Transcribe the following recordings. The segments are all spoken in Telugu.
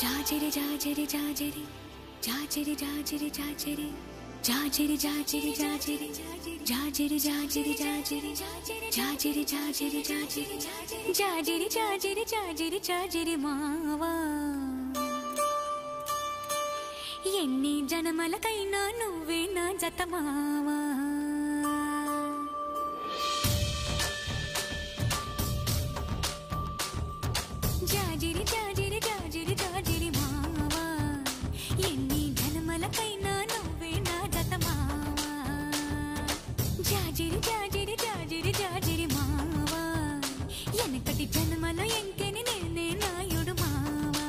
जाजरे जाजरे जाजरे जाजरे जाजरे जाजरे जाजरे जाजरे जाजरे जाजरे जाजरे जाजरे जाजरे जाजरे जाजरे जाजरे जाजरे जाजरे जाजरे मावा ఎన్ని జనమలకైనా నువ్వే నా జతమావా జాజిరి జాజిరి జాజిరి జాజిరి మావా ఎన్ని జనమలకైనా నువ్వే నా జతమావా జాజిరి జాజిరి జాజిరి జాజిరి మావా ఎనకటి జనమలో ఎంకెని నేనే నాయుడు మావా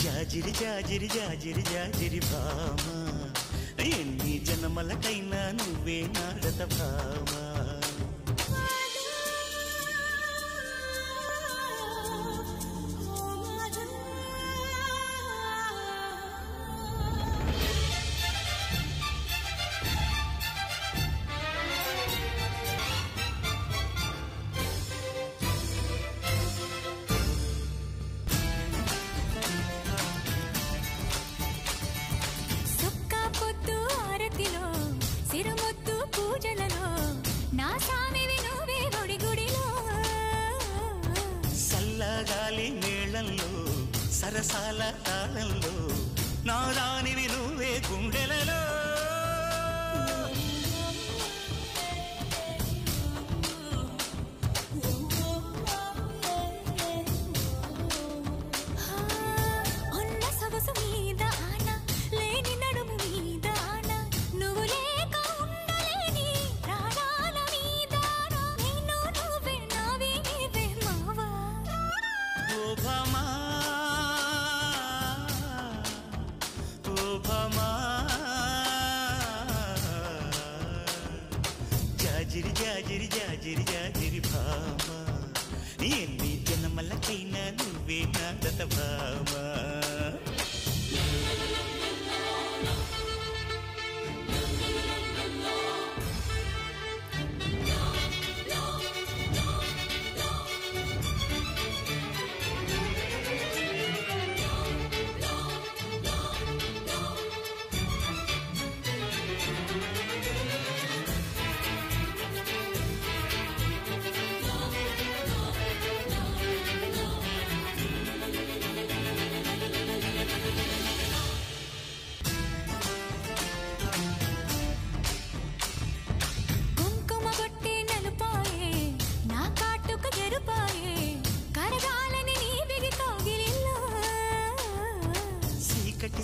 జాజిరి జాజిరి జాజిరి జాజిరి భామా ఎన్ని జన్మలకైనా నువ్వే నా జత భామా సరసాల తాళంలో నాదానివి నువ్వే గుండెలలో ఉన్న సొగసు మీద ఆన లేని నడుము మీద ఆన నువ్వు లేక ఉండలేని ప్రాణాల మీద నిన్ను నువ్వే నావి నీవే మావా ఓ భామా జాజిరి జాజిరి జాజిరి జాజిరి భామా ఎన్ని జన్మలకైనా నువ్వే నా జత భామా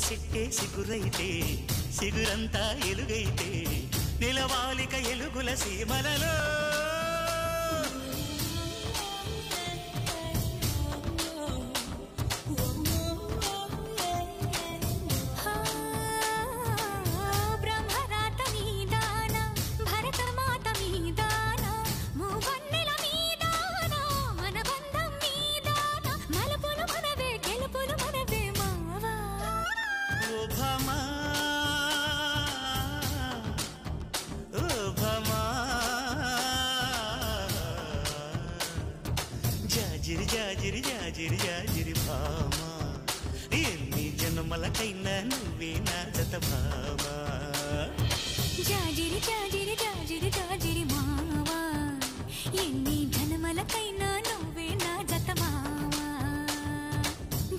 సిట్టే సిగురైతే సిగురంతా ఎలుగైతే నిలవాలిక ఎలుగుల సీమలలో జాజిరి జాజిరి జాజిరి భామా ఎన్ని జన్మలకైనా నువ్వే నా జత భామా జాజిరి జాజిరి జాజిరి జాజిరి మావా ఎన్ని జన్మలకైనా నువ్వే నా జత మావా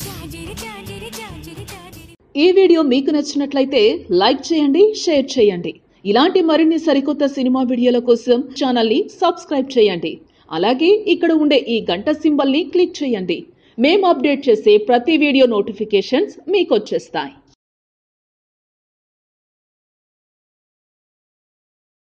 జాజిరి జాజిరి జాజిరి జాజిరి. ఈ వీడియో మీకు నచ్చినట్లయితే లైక్ చేయండి, షేర్ చేయండి. ఇలాంటి మరిన్ని సరికొత్త సినిమా వీడియోల కోసం ఛానల్ని సబ్స్క్రైబ్ చేయండి. అలాగే ఇక్కడ ఉండే ఈ గంట సింబల్ని క్లిక్ చేయండి. మేము అప్డేట్ చేసే ప్రతి వీడియో నోటిఫికేషన్స్ మీకు వచ్చేస్తాయి.